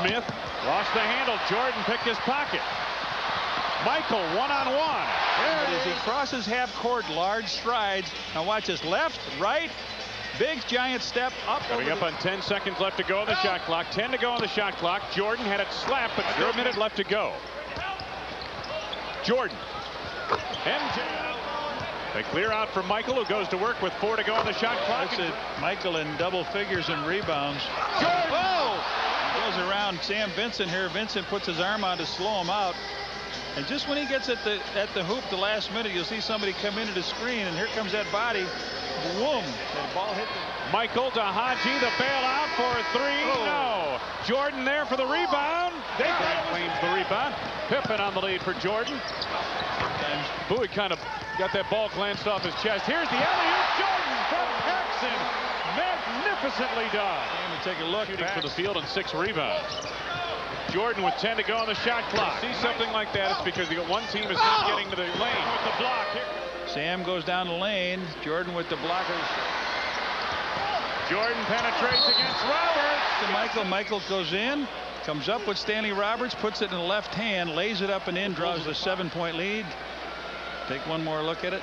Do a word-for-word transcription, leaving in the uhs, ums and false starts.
Smith lost the handle. Jordan picked his pocket. Michael one-on-one. There it is. He crosses half-court, large strides. Now watch his left, right, big giant step up. Coming up on ten seconds left to go on the shot clock. ten to go on the shot clock. Jordan had it slapped, but still a minute left to go. Jordan. M J. They clear out for Michael, who goes to work with four to go on the shot clock. That's it. Michael in double figures and rebounds. Jordan. Whoa! Goes around Sam Vincent here. Vincent puts his arm on to slow him out. And just when he gets at the at the hoop the last minute, you'll see somebody come into the screen, and here comes that body. Boom. That ball hit the... Michael to Haji, the bailout for a three. Oh. No. Jordan there for the rebound. They claims the rebound. Pippen on the lead for Jordan. And Bowie kind of got that ball glanced off his chest. Here's the alley-oop. Jordan from Paxson. Magnificently done. And take a look. Shooting back for the field and six rebounds. Jordan with ten to go on the shot clock. You see something like that, it's because the one team is not getting to the lane with the block. Here. Sam goes down the lane. Jordan with the blockers. Jordan penetrates against Roberts. To Michael. Michael goes in, comes up with Stanley Roberts, puts it in the left hand, lays it up and in, draws a seven-point lead. Take one more look at it.